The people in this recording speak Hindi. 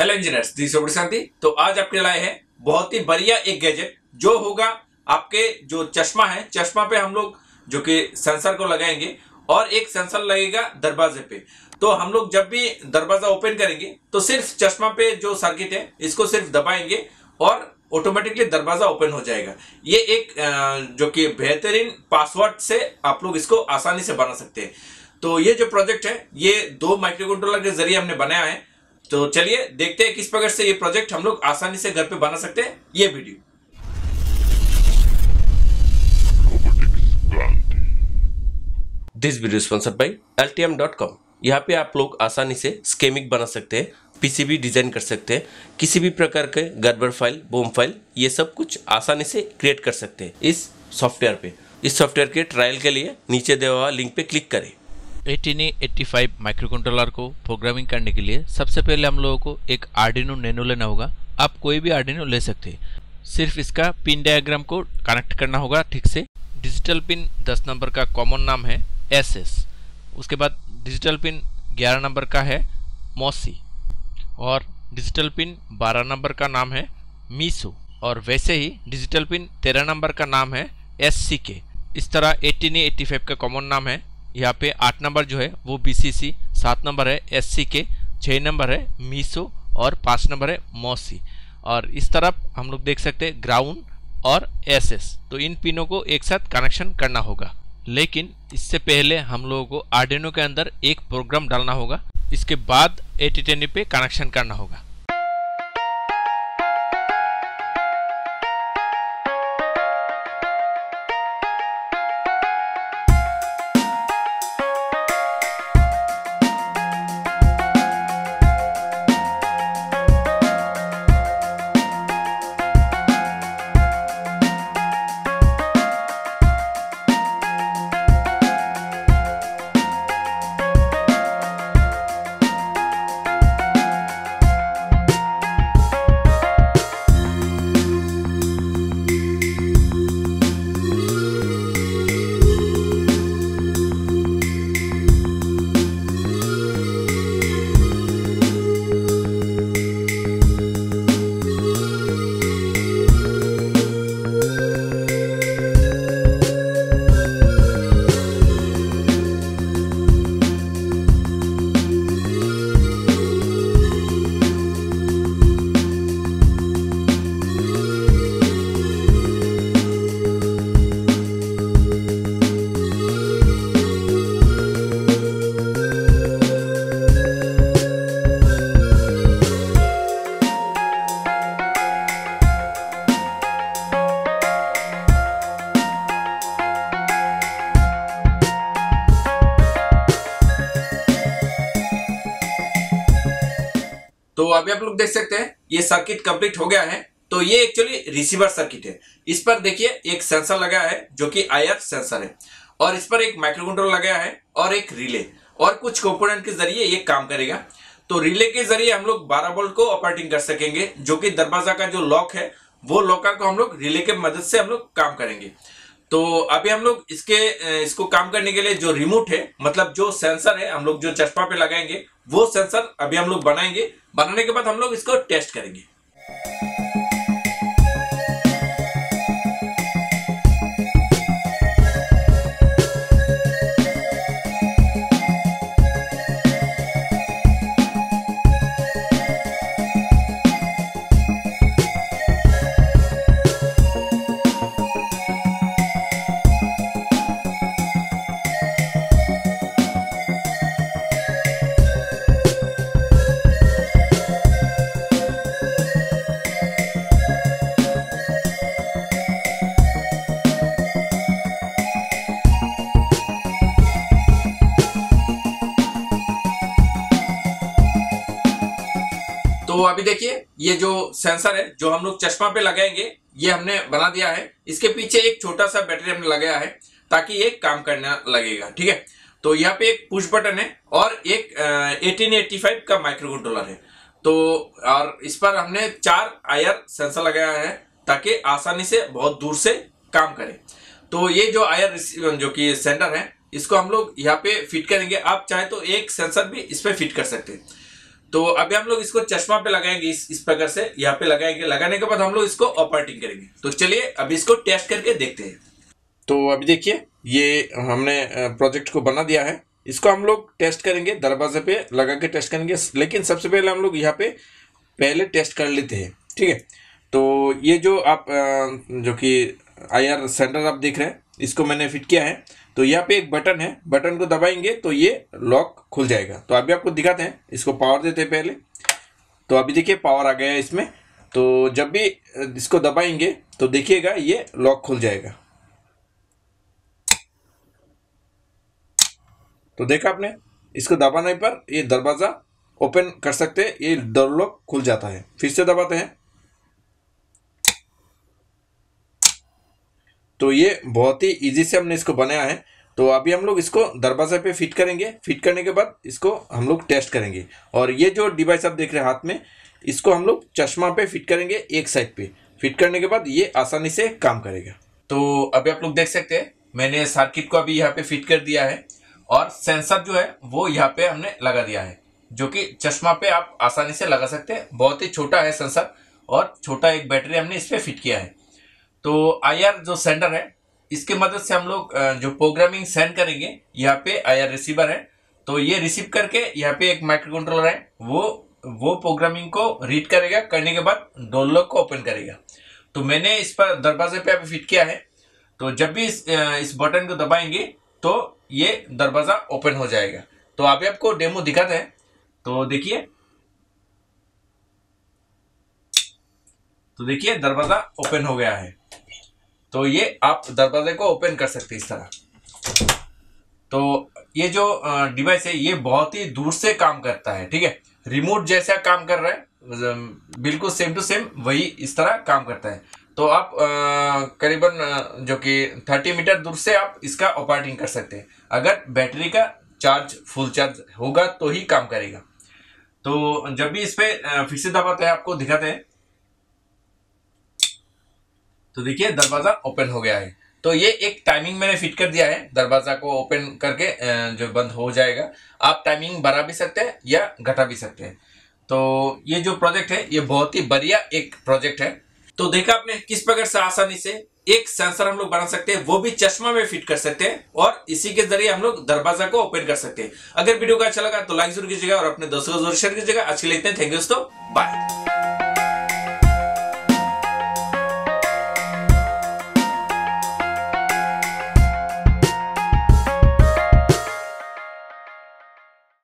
हेलो इंजीनियर्स, दिशोभूषण शांति। तो आज आपके लाए हैं बहुत ही बढ़िया एक गैजेट जो होगा आपके जो चश्मा है, चश्मा पे हम लोग जो कि सेंसर को लगाएंगे और एक सेंसर लगेगा दरवाजे पे। तो हम लोग जब भी दरवाजा ओपन करेंगे तो सिर्फ चश्मा पे जो सर्किट है इसको सिर्फ दबाएंगे और ऑटोमेटिकली दरवाजा ओपन हो जाएगा। ये एक जो कि बेहतरीन पासवर्ड से आप लोग इसको आसानी से बना सकते हैं। तो ये जो प्रोजेक्ट है ये 2 माइक्रो कंट्रोलर के जरिए हमने बनाया है। तो चलिए देखते हैं किस प्रकार से ये प्रोजेक्ट हम लोग आसानी से घर पे बना सकते हैं। ये वीडियो स्पॉन्सर्ड बाय ltm.com। यहाँ पे आप लोग आसानी से स्केमिक बना सकते हैं, पीसीबी डिजाइन कर सकते हैं, किसी भी प्रकार के गड़बड़ फाइल, बोम फाइल, ये सब कुछ आसानी से क्रिएट कर सकते हैं इस सॉफ्टवेयर पे। इस सॉफ्टवेयर के ट्रायल के लिए नीचे दिया हुआ लिंक पे क्लिक करें। ATtiny85 माइक्रो कंट्रोलर को प्रोग्रामिंग करने के लिए सबसे पहले हम लोगों को एक आर्डिनो नैनो लेना होगा। आप कोई भी आर्डिनो ले सकते हैं, सिर्फ इसका पिन डायग्राम को कनेक्ट करना होगा ठीक से। डिजिटल पिन 10 नंबर का कॉमन नाम है SS, उसके बाद डिजिटल पिन 11 नंबर का है मोसी और डिजिटल पिन 12 नंबर का नाम है मीसो और वैसे ही डिजिटल पिन 13 नंबर का नाम है SCK। इस तरह ATtiny85 का कॉमन नाम है। यहाँ पे 8 नंबर जो है वो BCC, 7 नंबर है SCK, 6 नंबर है मीसो और 5 नंबर है मोसी। और इस तरफ हम लोग देख सकते हैं ग्राउंड और SS। तो इन पिनों को एक साथ कनेक्शन करना होगा, लेकिन इससे पहले हम लोगों को आर्डिनो के अंदर एक प्रोग्राम डालना होगा, इसके बाद ATtiny पे कनेक्शन करना होगा। तो अभी आप लोग देख सकते हैं ये सर्किट कंप्लीट हो गया है। तो ये एक्चुअली रिसीवर सर्किट है। इस पर देखिए एक सेंसर लगा है जो कि IR सेंसर है और इस पर एक माइक्रो कंट्रोलर लगा है और एक रिले और कुछ कंपोनेंट के जरिए ये काम करेगा। तो रिले के जरिए हम लोग 12 वोल्ट को ऑपरेटिंग कर सकेंगे, जो कि दरवाजा का जो लॉक है वो लॉकर को हम लोग रिले के मदद से हम लोग काम करेंगे। तो अभी हम लोग इसको काम करने के लिए जो रिमोट है, मतलब जो सेंसर है हम लोग जो चश्मा पे लगाएंगे वो सेंसर अभी हम लोग बनाएंगे। बनाने के बाद हम लोग इसको टेस्ट करेंगे। तो अभी देखिए ये जो सेंसर है जो हम लोग चश्मा पे लगाएंगे ये हमने बना दिया है। इसके पीछे एक छोटा सा बैटरी हमने लगाया है ताकि ये काम करना लगेगा, ठीक है। तो यहाँ पे एक पुश बटन है और एक ATtiny85 का माइक्रो कंट्रोलर है। तो और इस पर हमने 4 IR सेंसर लगाया है ताकि आसानी से बहुत दूर से काम करे। तो ये जो IR जो कि सेंडर है इसको हम लोग यहाँ पे फिट करेंगे। आप चाहे तो एक सेंसर भी इस पर फिट कर सकते हैं। तो अभी हम लोग इसको चश्मा पे लगाएंगे, इस प्रकार से यहाँ पे लगाएंगे। लगाने के बाद हम लोग इसको ऑपरेटिंग करेंगे। तो चलिए अभी इसको टेस्ट करके देखते हैं। तो अभी देखिए ये हमने प्रोजेक्ट को बना दिया है। इसको हम लोग टेस्ट करेंगे, दरवाजे पे लगा के टेस्ट करेंगे, लेकिन सबसे पहले हम लोग यहाँ पे पहले टेस्ट कर लेते हैं। ठीक है, तो ये जो आप जो कि IR सेंटर आप देख रहे हैं इसको मैंने फिट किया है। तो यहाँ पे एक बटन है, बटन को दबाएंगे तो ये लॉक खुल जाएगा। तो अभी आपको दिखाते हैं, इसको पावर देते हैं पहले। तो अभी देखिए पावर आ गया है इसमें। तो जब भी इसको दबाएंगे तो देखिएगा ये लॉक खुल जाएगा। तो देखा आपने, इसको दबाने पर ये दरवाज़ा ओपन कर सकते हैं, ये डोर लॉक खुल जाता है। फिर से दबाते हैं तो ये बहुत ही इजी से हमने इसको बनाया है। तो अभी हम लोग इसको दरवाजे पे फिट करेंगे। फिट करने के बाद इसको हम लोग टेस्ट करेंगे। और ये जो डिवाइस आप देख रहे हैं हाथ में, इसको हम लोग चश्मा पे फिट करेंगे, एक साइड पे फिट करने के बाद ये आसानी से काम करेगा। तो अभी आप लोग देख सकते हैं मैंने सर्किट को अभी यहाँ पे फिट कर दिया है और सेंसर जो है वो यहाँ पे हमने लगा दिया है, जो कि चश्मा पे आप आसानी से लगा सकते हैं। बहुत ही छोटा है सेंसर और छोटा एक बैटरी हमने इस पर फिट किया है। तो IR जो सेंडर है इसके मदद से हम लोग जो प्रोग्रामिंग सेंड करेंगे, यहाँ पे IR रिसीवर है तो ये रिसीव करके यहाँ पे एक माइक्रो कंट्रोलर है वो प्रोग्रामिंग को रीड करेगा, करने के बाद डोर लॉक को ओपन करेगा। तो मैंने इस पर दरवाजे पे फिट किया है। तो जब भी इस बटन को दबाएंगे तो ये दरवाज़ा ओपन हो जाएगा। तो अभी आपको डेमो दिखाते हैं। तो देखिए दरवाज़ा ओपन हो गया है। तो ये आप दरवाजे को ओपन कर सकते हैं इस तरह। तो ये जो डिवाइस है ये बहुत ही दूर से काम करता है। ठीक है, रिमोट जैसा काम कर रहा है, बिल्कुल सेम टू सेम वही इस तरह काम करता है। तो आप करीबन जो कि 30 मीटर दूर से आप इसका ऑपरेटिंग कर सकते हैं। अगर बैटरी का चार्ज फुल चार्ज होगा तो ही काम करेगा। तो जब भी इस पर फिर से दबाते हैं आपको दिखाते हैं। तो देखिए दरवाज़ा ओपन हो गया है। तो ये एक टाइमिंग मैंने फिट कर दिया है, दरवाज़ा को ओपन करके जो बंद हो जाएगा। आप टाइमिंग बढ़ा भी सकते हैं या घटा भी सकते हैं। तो ये जो प्रोजेक्ट है ये बहुत ही बढ़िया एक प्रोजेक्ट है। तो देखा आपने किस प्रकार से आसानी से एक सेंसर हम लोग बना सकते हैं, वो भी चश्मा में फिट कर सकते हैं और इसी के जरिए हम लोग दरवाजा को ओपन कर सकते हैं। अगर वीडियो को अच्छा लगा तो लाइक जरूर कीजिएगा और अपने दोस्तों को जरूर शेयर कीजिएगा। आज के लिए इतना ही, थैंक यू दोस्तों, बाय।